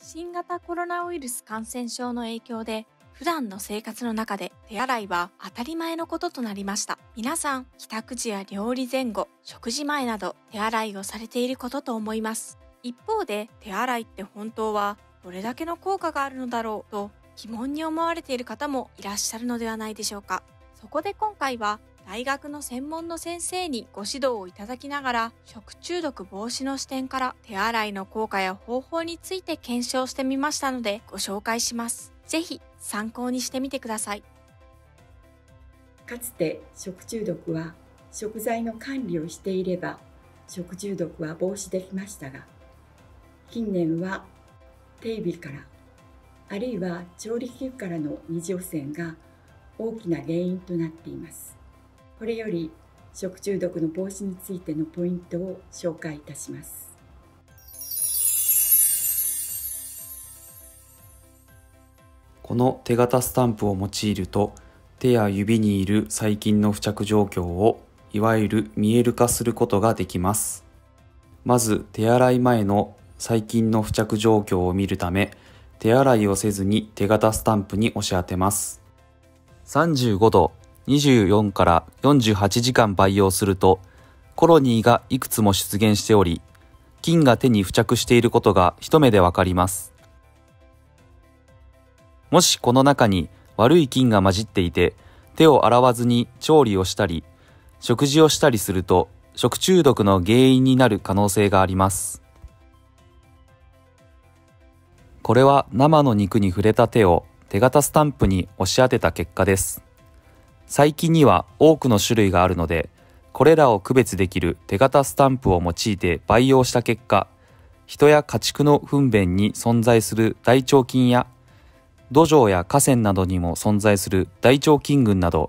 新型コロナウイルス感染症の影響で、普段の生活の中で手洗いは当たり前のこととなりました。皆さん、帰宅時や料理前後、食事前など手洗いをされていることと思います。一方で、手洗いって本当はどれだけの効果があるのだろうと疑問に思われている方もいらっしゃるのではないでしょうか。そこで今回は、大学の専門の先生にご指導をいただきながら、食中毒防止の視点から手洗いの効果や方法について検証してみましたのでご紹介します。ぜひ参考にしてみてください。かつて食中毒は食材の管理をしていれば食中毒は防止できましたが、近年はテレビからあるいは調理器具からの二次汚染が大きな原因となっています。これより食中毒の防止についてのポイントを紹介いたします。この手形スタンプを用いると、手や指にいる細菌の付着状況をいわゆる見える化することができます。まず手洗い前の細菌の付着状況を見るため、手洗いをせずに手形スタンプに押し当てます。35度。24から48時間培養すると、コロニーがいくつも出現しており、菌が手に付着していることが一目でわかります。もしこの中に悪い菌が混じっていて、手を洗わずに調理をしたり、食事をしたりすると、食中毒の原因になる可能性があります。これは生の肉に触れた手を手形スタンプに押し当てた結果です。細菌には多くの種類があるので、これらを区別できる手形スタンプを用いて培養した結果、人や家畜の糞便に存在する大腸菌や、土壌や河川などにも存在する大腸菌群など、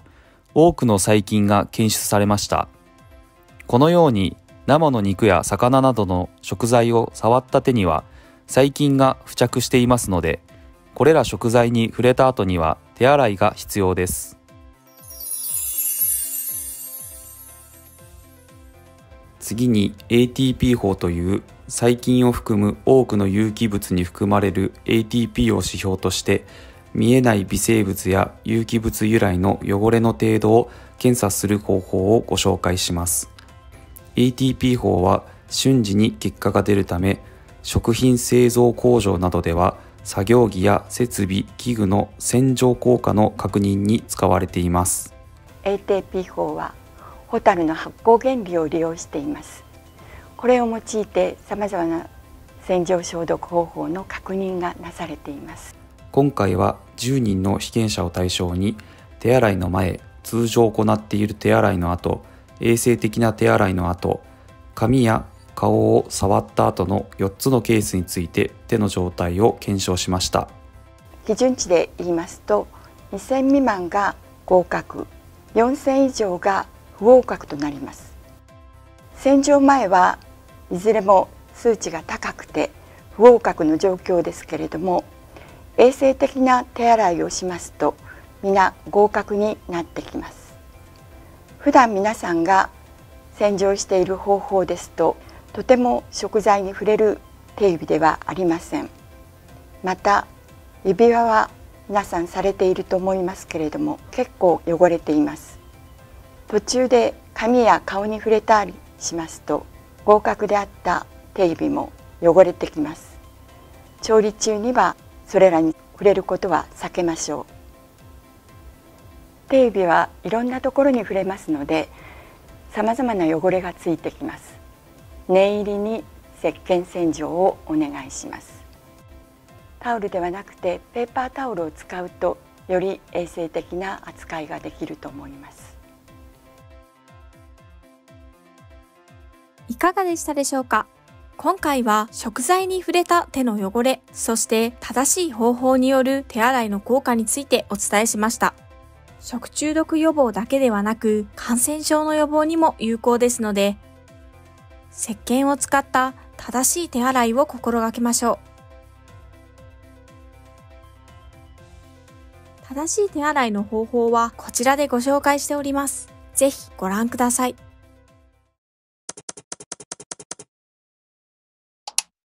多くの細菌が検出されました。このように、生の肉や魚などの食材を触った手には、細菌が付着していますので、これら食材に触れた後には手洗いが必要です。次に ATP 法という細菌を含む多くの有機物に含まれる ATP を指標として、見えない微生物や有機物由来の汚れの程度を検査する方法をご紹介します。ATP 法は瞬時に結果が出るため、食品製造工場などでは作業着や設備・器具の洗浄効果の確認に使われています。ATP 法はホタルの発光原理を利用しています。これを用いて様々な洗浄消毒方法の確認がなされています。今回は10人の被験者を対象に、手洗いの前、通常行っている手洗いの後、衛生的な手洗いの後、髪や顔を触った後の4つのケースについて手の状態を検証しました。基準値で言いますと、2000未満が合格、4000以上が不合格となります。洗浄前はいずれも数値が高くて不合格の状況ですけれども、衛生的な手洗いをしますと皆合格になってきます。普段皆さんが洗浄している方法ですと、とても食材に触れる手指ではありません。また指輪は皆さんされていると思いますけれども、結構汚れています。途中で髪や顔に触れたりしますと、合格であった手指も汚れてきます。調理中にはそれらに触れることは避けましょう。手指はいろんなところに触れますので、様々な汚れがついてきます。念入りに石鹸洗浄をお願いします。タオルではなくてペーパータオルを使うと、より衛生的な扱いができると思います。いかがでしたでしょうか。今回は食材に触れた手の汚れ、そして正しい方法による手洗いの効果についてお伝えしました。食中毒予防だけではなく、感染症の予防にも有効ですので、石鹸を使った正しい手洗いを心がけましょう。正しい手洗いの方法はこちらでご紹介しております。ぜひご覧ください。